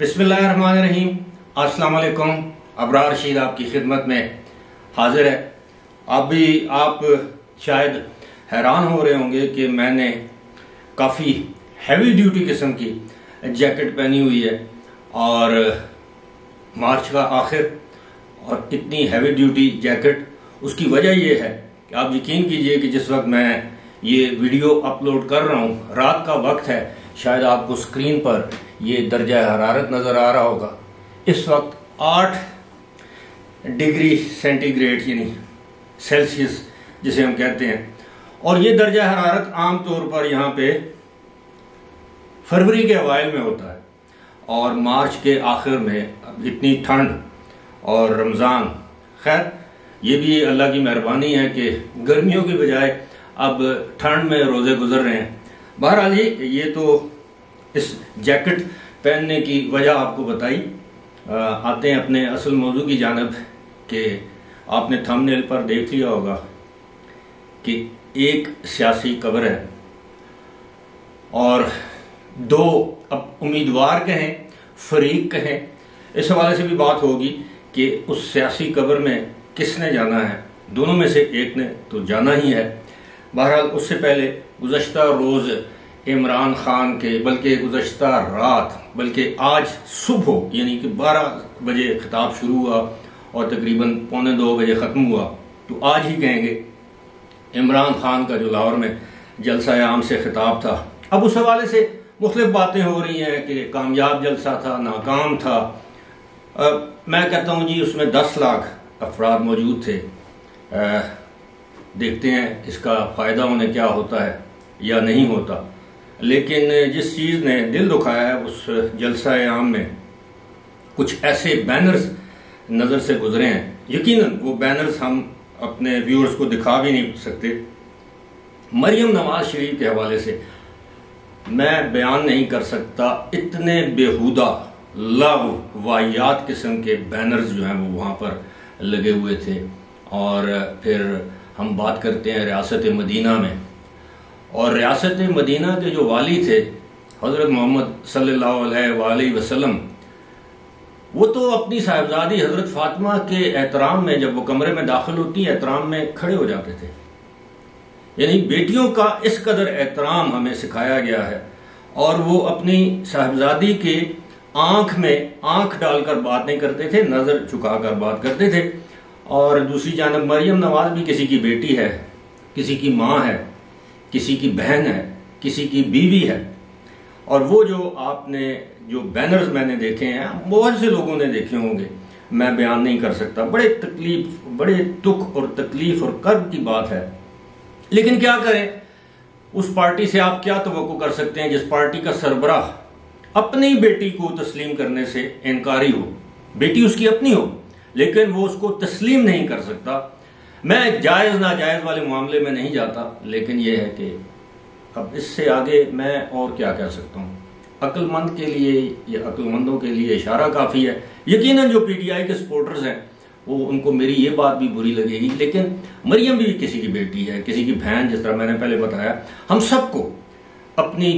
बिस्मिल्लाहिर्रहमानिर्रहीम, अस्सलाम वालेकुम। अबरार रशीद आपकी खिदमत में हाजिर है। अभी आप शायद हैरान हो रहे होंगे कि मैंने काफ़ी हैवी ड्यूटी किस्म की जैकेट पहनी हुई है और मार्च का आखिर, और कितनी हैवी ड्यूटी जैकेट। उसकी वजह यह है कि आप यकीन कीजिए कि जिस वक्त मैं ये वीडियो अपलोड कर रहा हूँ रात का वक्त है, शायद आपको स्क्रीन पर ये दर्जा हरारत नज़र आ रहा होगा। इस वक्त 8 डिग्री सेंटीग्रेड यानी सेल्सियस जिसे हम कहते हैं, और ये दर्जा हरारत आम तौर पर यहाँ पे फरवरी के अवाइल में होता है और मार्च के आखिर में इतनी ठंड और रमज़ान। खैर, ये भी अल्लाह की मेहरबानी है कि गर्मियों के बजाय अब ठंड में रोज़े गुजर रहे हैं। बहरहाल ये तो इस जैकेट पहनने की वजह आपको बताई। आते हैं अपने असल मौजू की जानब के। आपने थंबनेल पर देख लिया होगा कि एक सियासी कब्र है और दो अब उम्मीदवार कहें फरीक कहें, इस हवाले से भी बात होगी कि उस सियासी कब्र में किसने जाना है। दोनों में से एक ने तो जाना ही है। बहरहाल उससे पहले गुज़श्ता रोज़ इमरान खान के, बल्कि गुज़श्ता रात, बल्कि आज सुबह यानी कि 12 बजे खिताब शुरू हुआ और तकरीबन 1:45 बजे ख़त्म हुआ, तो आज ही कहेंगे इमरान खान का जो लाहौर में जलसा आम से खिताब था। अब उस हवाले से मुख्तलिफ बातें हो रही हैं कि कामयाब जलसा था, नाकाम था। मैं कहता हूँ जी उसमें 10 लाख अफराद मौजूद थे। देखते हैं इसका फ़ायदा उन्हें क्या होता है या नहीं होता, लेकिन जिस चीज़ ने दिल दुखाया है उस जलसाए आम में कुछ ऐसे बैनर्स नज़र से गुजरे हैं। यकीनन वो बैनर्स हम अपने व्यूअर्स को दिखा भी नहीं सकते। मरियम नवाज शरीफ के हवाले से मैं बयान नहीं कर सकता, इतने बेहुदा लावायात किस्म के बैनर्स जो हैं वो वहाँ पर लगे हुए थे। और फिर हम बात करते हैं रियासत मदीना में, और रियासत मदीना के जो वाली थे हज़रत मोहम्मद सल्लल्लाहु अलैहि वसल्लम, वो तो अपनी साहिबजादी हज़रत फ़ातिमा के एहतराम में, जब वो कमरे में दाखिल होती एहतराम में खड़े हो जाते थे। यानी बेटियों का इस कदर एहतराम हमें सिखाया गया है, और वो अपनी साहिबजादी के आँख में आँख डालकर बात नहीं करते थे, नज़र झुका कर बात करते थे। और दूसरी जानब मरियम नवाज भी किसी की बेटी है, किसी की माँ है, किसी की बहन है, किसी की बीवी है। और वो जो आपने जो बैनर्स मैंने देखे हैं, बहुत से लोगों ने देखे होंगे, मैं बयान नहीं कर सकता। बड़े दुख और तकलीफ और कर्ब की बात है, लेकिन क्या करें। उस पार्टी से आप क्या तवक्को कर सकते हैं जिस पार्टी का सरबराह अपनी बेटी को तस्लीम करने से इनकारी हो। बेटी उसकी अपनी हो लेकिन वो उसको तस्लीम नहीं कर सकता। मैं जायज़ नाजायज़ वाले मामले में नहीं जाता, लेकिन यह है कि अब इससे आगे मैं और क्या कह सकता हूँ। अक्लमंद के लिए या अक्लमंदों के लिए इशारा काफ़ी है। यकीनन जो पीटीआई के सपोर्टर्स हैं वो, उनको मेरी ये बात भी बुरी लगेगी, लेकिन मरियम भी किसी की बेटी है, किसी की बहन, जिस तरह मैंने पहले बताया। हम सबको अपनी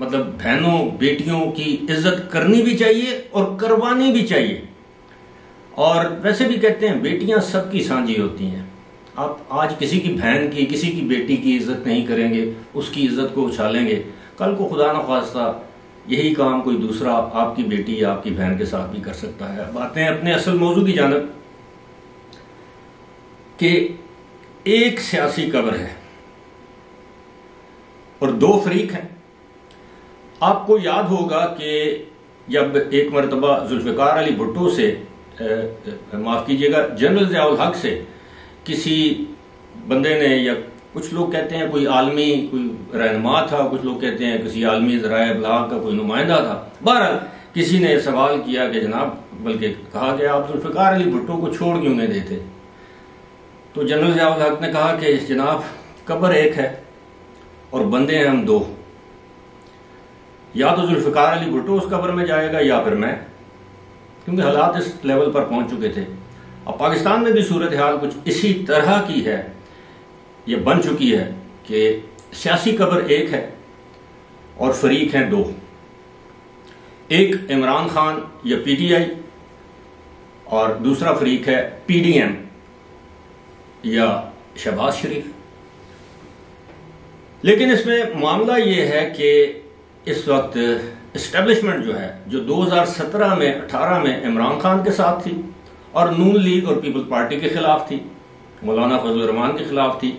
मतलब बहनों बेटियों की इज्जत करनी भी चाहिए और करवानी भी चाहिए। और वैसे भी कहते हैं बेटियां सबकी सांझी होती हैं। आप आज किसी की बहन की, किसी की बेटी की इज्जत नहीं करेंगे, उसकी इज्जत को उछालेंगे, कल को खुदा न खास्ता यही काम कोई दूसरा आपकी बेटी या आपकी बहन के साथ भी कर सकता है। अब आते हैं अपने असल मौजू की जानब कि एक सियासी कब्र है और दो फरीक हैं। आपको याद होगा कि जब एक मरतबा जुल्फ़िकार अली भुट्टो से, माफ़ कीजिएगा, जनरल ज़िया उल हक़ से किसी बंदे ने, या कुछ लोग कहते हैं कोई आलमी कोई रहनुमा था, कुछ लोग कहते हैं किसी आलमी ज़राए इब्लाग का कोई नुमाइंदा था, बहरहाल किसी ने सवाल किया कि जनाब, बल्कि कहा कि आप ज़ुल्फ़िकार अली भुट्टो को छोड़ क्यों नहीं देते। तो जनरल ज़िया उल हक़ ने कहा कि जनाब कब्र एक है और बंदे हैं हम दो। या तो जुल्फिकार अली भुट्टो उस कब्र में जाएगा या फिर मैं, क्योंकि हालात इस लेवल पर पहुंच चुके थे। अब पाकिस्तान में भी सूरत हाल कुछ इसी तरह की है, ये बन चुकी है कि सियासी कब्र एक है और फरीक हैं दो, एक इमरान खान या पीटीआई और दूसरा फरीक है पीडीएम या शहबाज शरीफ। लेकिन इसमें मामला ये है कि इस वक्त इस्टेब्लिशमेंट जो है, जो 2017 में 18 में इमरान खान के साथ थी और नून लीग और पीपल्स पार्टी के खिलाफ थी, मौलाना फजल रहमान के खिलाफ थी,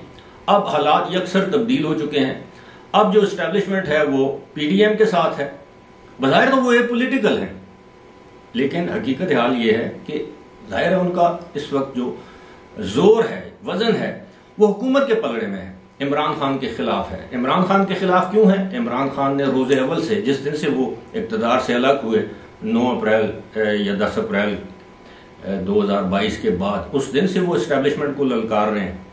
अब हालात यकसर तब्दील हो चुके हैं। अब जो इस्टेब्लिशमेंट है वो पीडीएम के साथ है, बज़ाहिर तो वो ए पॉलिटिकल है, लेकिन हकीकत हाल ये है कि जाहिर है उनका इस वक्त जो जोर है, वजन है, वो हुकूमत के पलड़े में है, इमरान खान के खिलाफ है। इमरान खान के खिलाफ क्यों है? इमरान खान ने रोज़े अव्वल से, जिस दिन से वो इक़्तिदार से अलग हुए 9 अप्रैल या 10 अप्रैल 2022 के बाद, उस दिन से वो इस्टेब्लिशमेंट को ललकार रहे हैं।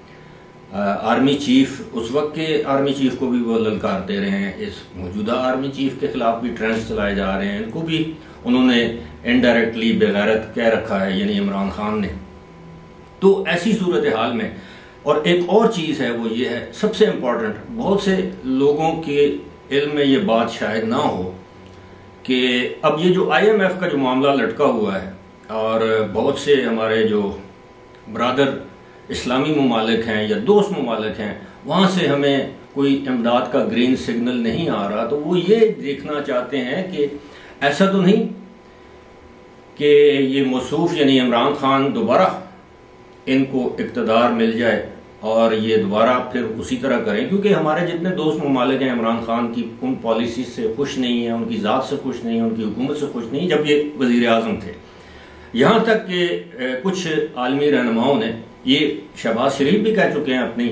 आर्मी चीफ, उस वक्त के आर्मी चीफ को भी वो ललकार दे रहे हैं, इस मौजूदा आर्मी चीफ के खिलाफ भी ट्रेंड्स चलाए जा रहे हैं, इनको भी उन्होंने इनडायरेक्टली बेगैरत कह रखा है, यानी इमरान खान ने। तो ऐसी सूरत हाल में, और एक और चीज़ है वो ये है, सबसे इम्पॉर्टेंट, बहुत से लोगों के इल्म में ये बात शायद ना हो कि अब ये जो IMF का जो मामला लटका हुआ है और बहुत से हमारे जो ब्रादर इस्लामी ममालिक हैं या दोस्त ममालिक हैं, वहाँ से हमें कोई इमदाद का ग्रीन सिग्नल नहीं आ रहा, तो वो ये देखना चाहते हैं कि ऐसा तो नहीं कि ये मौसूफ यानी इमरान खान दोबारा इनको इक़्तिदार मिल जाए और ये दोबारा फिर उसी तरह करें, क्योंकि हमारे जितने दोस्त ममालिक हैं इमरान खान की उन पॉलिसी से खुश नहीं है, उनकी ज़ात से खुश नहीं है, उनकी हुकूमत से खुश नहीं, जब ये वज़ीर आज़म थे। यहाँ तक कि कुछ आलमी रहनुमाओं ने, ये शहबाज शरीफ भी कह चुके हैं अपनी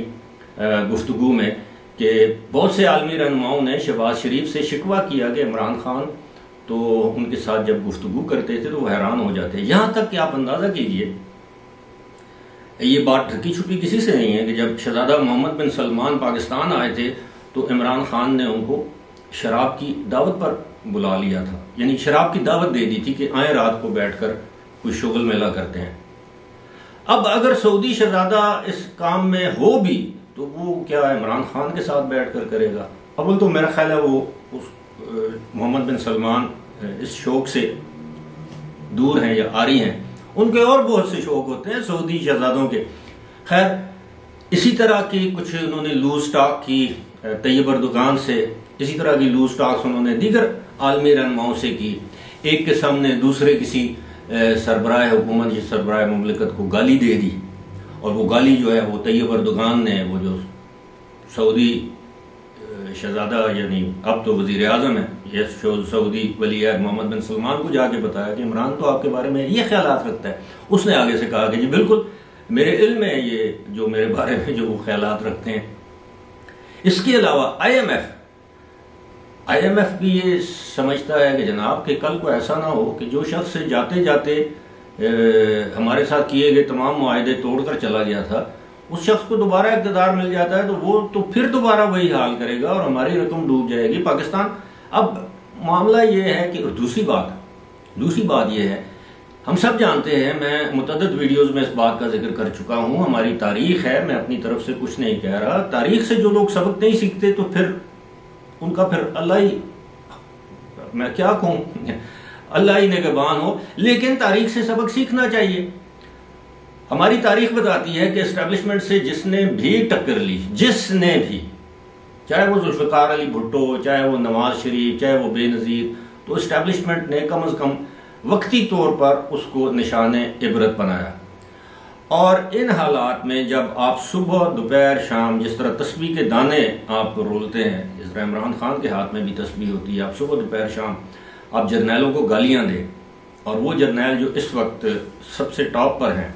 गुफ्तगू में, कि बहुत से आलमी रहनुमाओं ने शहबाज शरीफ से शिकवा किया कि इमरान खान तो उनके साथ जब गुफ्तगू करते थे तो वह हैरान हो जाते। यहाँ तक कि आप अंदाज़ा कीजिए, ये बात ढकी छुपी किसी से नहीं है कि जब शहजादा मोहम्मद बिन सलमान पाकिस्तान आए थे तो इमरान खान ने उनको शराब की दावत पर बुला लिया था, यानी शराब की दावत दे दी थी कि आए रात को बैठ कर कोई शुगल मेला करते हैं। अब अगर सऊदी शहजादा इस काम में हो भी तो वो क्या इमरान खान के साथ बैठकर करेगा? अव्वल तो मेरा ख्याल है वो उस मोहम्मद बिन सलमान इस शौक से दूर हैं या आरी हैं, उनके और बहुत से शौक होते हैं सऊदी शहजादों के। खैर, इसी तरह की कुछ उन्होंने लूज टॉक की तैयब एर्दोगान से, इसी तरह की लूज टॉक्स उन्होंने दीगर आलमी रहनुमाओं से की, एक के सामने दूसरे किसी सरबराह हुकूमत या सरबराह मुमलिकत को गाली दे दी, और वो गाली जो है वो तैयब एर्दोगान ने, वो जो सऊदी शहजादा यानी अब तो वज़ीर आज़म है, ये सऊदी वली अहद मोहम्मद बिन सलमान को जाके बताया कि इमरान तो आपके बारे में ये ख्यालात रखता है। उसने आगे से कहा कि जी बिल्कुल मेरे इल्म है ये जो मेरे बारे में जो वो ख्यालात रखते हैं। इसके अलावा IMF भी ये समझता है कि जनाब के कल को ऐसा ना हो कि जो शख्स जाते जाते हमारे साथ किए गए तमाम मुआहदे तोड़कर चला गया था, उस शख्स को दोबारा इक़्तिदार मिल जाता है तो वो तो फिर दोबारा वही हाल करेगा और हमारी रकम डूब जाएगी पाकिस्तान। अब मामला ये है कि, और दूसरी बात यह है, हम सब जानते हैं, मैं मुतअद्दिद वीडियोज़ में इस बात का जिक्र कर चुका हूँ, हमारी तारीख है, मैं अपनी तरफ से कुछ नहीं कह रहा, तारीख से जो लोग सबक नहीं सीखते तो फिर उनका फिर अल्लाह ही, मैं क्या कहूँ, अल्लाह ही निगहबान हो। लेकिन तारीख से सबक सीखना चाहिए। हमारी तारीख बताती है कि एस्टेब्लिशमेंट से जिसने भी टक्कर ली, जिसने भी, चाहे वो जुल्फिकार अली भुट्टो, चाहे वो नवाज शरीफ, चाहे वो बेनज़ीर, तो एस्टेब्लिशमेंट ने कम अज़ कम वक्ती तौर पर उसको निशाने इबरत बनाया। और इन हालात में जब आप सुबह दोपहर शाम जिस तरह तस्बीह के दाने आप रोलते हैं, इस तरह इमरान खान के हाथ में भी तस्बीह होती है, आप सुबह दोपहर शाम आप जर्नैलों को गालियां दें, और वो जर्नैल जो इस वक्त सबसे टॉप पर हैं,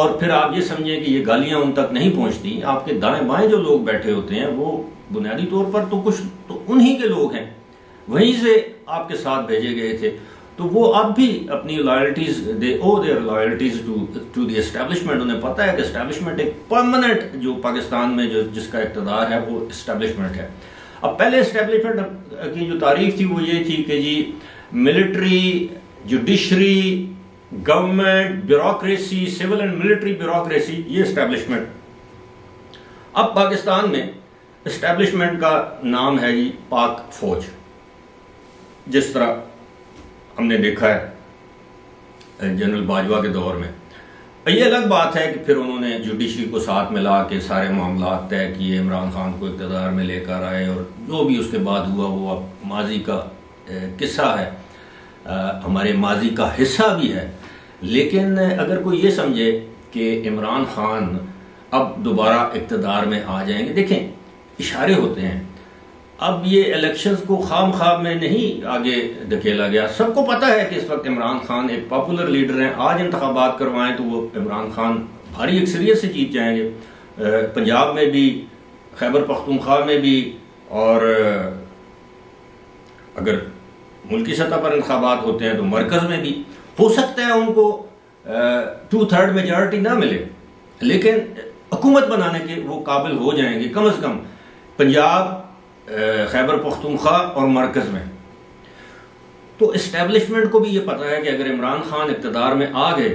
और फिर आप ये समझें कि ये गालियां उन तक नहीं पहुंचती, आपके दाएं बाएं जो लोग बैठे होते हैं वो बुनियादी तौर पर तो कुछ तो उन्हीं के लोग हैं, वहीं से आपके साथ भेजे गए थे, तो वो अब भी अपनी loyalties, they owe their loyalties to the establishment. उन्हें पता है कि एस्टैब्लिशमेंट एक परमानेंट, जो पाकिस्तान में जो जिसका इक़्तिदार है वो एस्टैब्लिशमेंट है। अब पहले इस्टेब्लिशमेंट की जो तारीफ थी वो ये थी कि जी military, judiciary, government, bureaucracy, civil and military bureaucracy, ये इस्टेब्लिशमेंट। अब पाकिस्तान में इस्टेब्लिशमेंट का नाम है जी पाक फौज। जिस तरह हमने देखा है जनरल बाजवा के दौर में, ये अलग बात है कि फिर उन्होंने जुडिशरी को साथ मिला के सारे मामला तय किए, इमरान खान को इक़्तिदार में लेकर आए, और जो भी उसके बाद हुआ वो अब माजी का किस्सा है, हमारे माजी का हिस्सा भी है। लेकिन अगर कोई ये समझे कि इमरान खान अब दोबारा इक़्तिदार में आ जाएंगे, देखें इशारे होते हैं। अब ये इलेक्शंस को खाम खाम में नहीं आगे धकेला गया, सबको पता है कि इस वक्त इमरान खान एक पॉपुलर लीडर हैं। आज इंतखाबात करवाएं तो वो इमरान खान भारी अक्सरियत से जीत जाएंगे, पंजाब में भी, खैबर पख्तूनख्वा में भी, और अगर मुल्की सतह पर इंतखाबात होते हैं तो मरकज़ में भी। हो सकता है उनको 2/3 मेजॉरिटी ना मिले, लेकिन हुकूमत बनाने के वो काबिल हो जाएंगे, कम अज़ कम पंजाब, खैबर पख्तूनख्वा और मरकज़ में। तो इस्टेब्लिशमेंट को भी ये पता है कि अगर इमरान खान इक़्तिदार में आ गए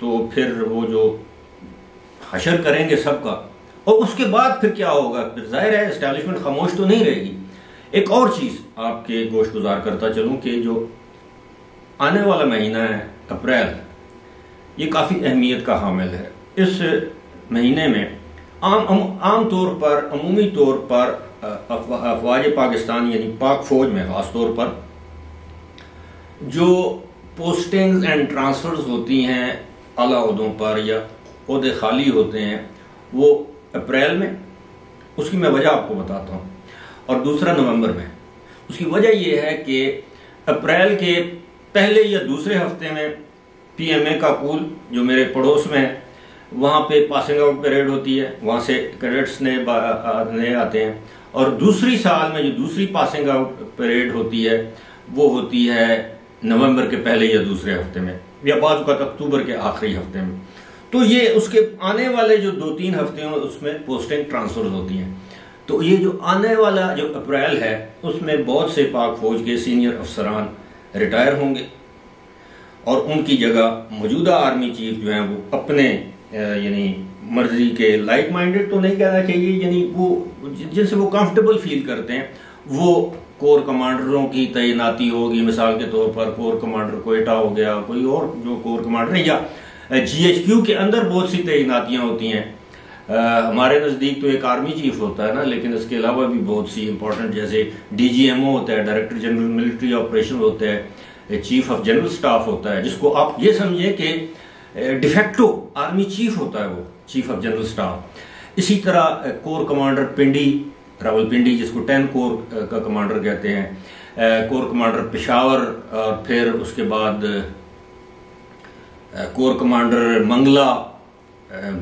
तो फिर वो जो हशर करेंगे सबका, और उसके बाद फिर क्या होगा, फिर जाहिर है इस्टेब्लिशमेंट खामोश तो नहीं रहेगी। एक और चीज़ आपके गोश गुजार करता चलूँ कि जो आने वाला महीना है अप्रैल, ये काफ़ी अहमियत का हामिल है। इस महीने में अमूमी तौर पर अफवाज पाकिस्तान यानी पाक फौज में ख़ास तौर पर जो पोस्टिंग्स एंड ट्रांसफ़र्स होती हैं आला उहदों पर या उहदे खाली होते हैं, वो अप्रैल में, उसकी मैं वजह आपको बताता हूँ, और दूसरा नवंबर में। उसकी वजह ये है कि अप्रैल के पहले या दूसरे हफ्ते में PMA का पूल जो मेरे पड़ोस में है, वहाँ पे पासिंग आउट परेड होती है, वहाँ से कैडेट्स नए आते हैं, और दूसरी साल में जो दूसरी पासिंग आउट परेड होती है वो होती है नवंबर के पहले या दूसरे हफ्ते में, या बाद अक्टूबर के आखिरी हफ्ते में। तो ये उसके आने वाले जो 2-3 हफ्ते हैं उसमें पोस्टिंग ट्रांसफर होती हैं। तो ये जो आने वाला जो अप्रैल है उसमें बहुत से पाक फौज के सीनियर अफसरान रिटायर होंगे, और उनकी जगह मौजूदा आर्मी चीफ जो हैं वो अपने यानी मर्जी के, लाइक माइंडेड तो नहीं कहना चाहिए, यानी वो जिनसे वो कंफर्टेबल फील करते हैं, वो कोर कमांडरों की तैनाती होगी। मिसाल के तौर पर कोर कमांडर कोयटा हो गया, कोई और जो कोर कमांडर है, या GHQ के अंदर बहुत सी तैनातियाँ होती हैं। हमारे नज़दीक तो एक आर्मी चीफ होता है ना, लेकिन इसके अलावा भी बहुत सी इंपॉर्टेंट, जैसे DGMO होता है, डायरेक्टर जनरल मिलिट्री ऑपरेशन होता है, चीफ ऑफ जनरल स्टाफ होता है, जिसको आप ये समझिए कि डिफेक्टो आर्मी चीफ होता है वो, चीफ ऑफ जनरल स्टाफ। इसी तरह कोर कमांडर पिंडी, रावलपिंडी, जिसको 10 कोर का कमांडर कहते हैं, कोर कमांडर पेशावर, और फिर उसके बाद कोर कमांडर मंगला,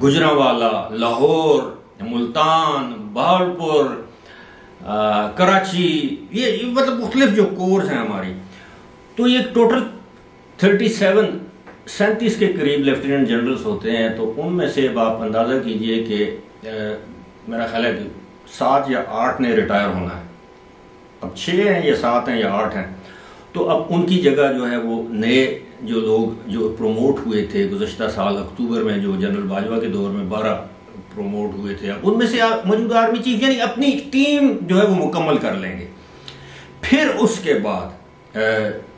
गुजरांवाला, लाहौर, मुल्तान, बहावलपुर, कराची, ये मतलब मुख्तलिफ जो कोर्स हैं हमारी, तो ये टोटल 37 के करीब लेफ्टिनेंट जनरल्स होते हैं। तो उनमें से अब आप अंदाज़ा कीजिए कि मेरा ख्याल है कि 7 या 8 ने रिटायर होना है। अब 6 हैं या 7 हैं या 8 हैं, तो अब उनकी जगह जो है वो नए जो लोग जो प्रोमोट हुए थे गुज़श्ता साल अक्टूबर में, जो जनरल बाजवा के दौर में 12 प्रोमोट हुए थे, अब उनमें से मौजूदा आर्मी चीफ यानी अपनी टीम जो है वो मुकम्मल कर लेंगे। फिर उसके बाद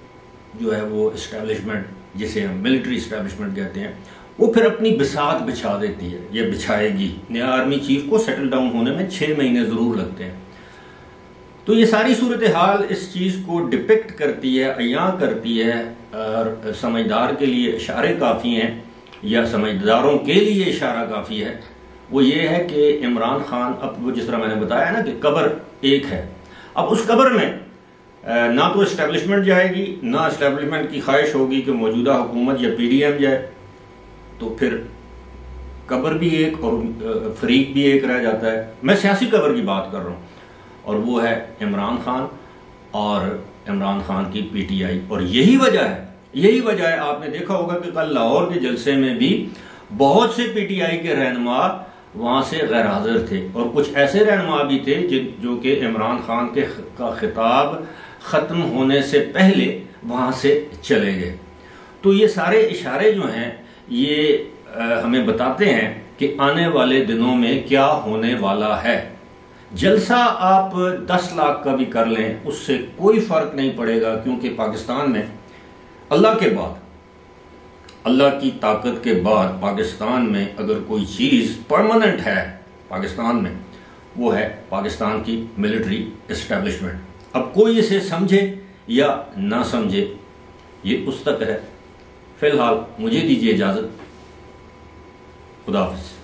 जो है वो इस्टेब्लिशमेंट, जिसे हम मिलिट्री इस्टेब्लिशमेंट कहते हैं, वो फिर अपनी बिसात बिछा देती है, ये बिछाएगी। नया आर्मी चीफ को सेटल डाउन होने में 6 महीने ज़रूर लगते हैं। तो ये सारी सूरत हाल इस चीज़ को डिपिक्ट करती है, अयां करती है, और समझदार के लिए इशारे काफ़ी हैं, या समझदारों के लिए इशारा काफ़ी है। वो ये है कि इमरान खान अब, जिस तरह मैंने बताया ना कि कब्र एक है, अब उस कब्र में ना तो इस्टेब्लिशमेंट जाएगी, ना इस्टेब्लिशमेंट की ख्वाहिश होगी कि मौजूदा हुकूमत या PDM जाए, तो फिर कब्र भी एक और फरीक भी एक रह जाता है। मैं सियासी कब्र की बात कर रहा हूँ, और वो है इमरान खान और इमरान खान की PTI। और यही वजह है आपने देखा होगा कि कल लाहौर के जलसे में भी बहुत से PTI के रहनुमा वहाँ से गैर हाजिर थे। और कुछ ऐसे रहनुमा भी थे जो कि इमरान खान के का खिताब ख़त्म होने से पहले वहाँ से चले गए। तो ये सारे इशारे जो हैं ये हमें बताते हैं कि आने वाले दिनों में क्या होने वाला है। जलसा आप 10 लाख का भी कर लें, उससे कोई फ़र्क नहीं पड़ेगा, क्योंकि पाकिस्तान में अल्लाह के बाद, अल्लाह की ताकत के बाद पाकिस्तान में अगर कोई चीज़ परमानेंट है पाकिस्तान में, वो है पाकिस्तान की मिलिट्री इस्टेब्लिशमेंट। अब कोई इसे समझे या ना समझे, ये उस तक है। फ़िलहाल मुझे दीजिए इजाज़त, खुदा हाफ़िज़।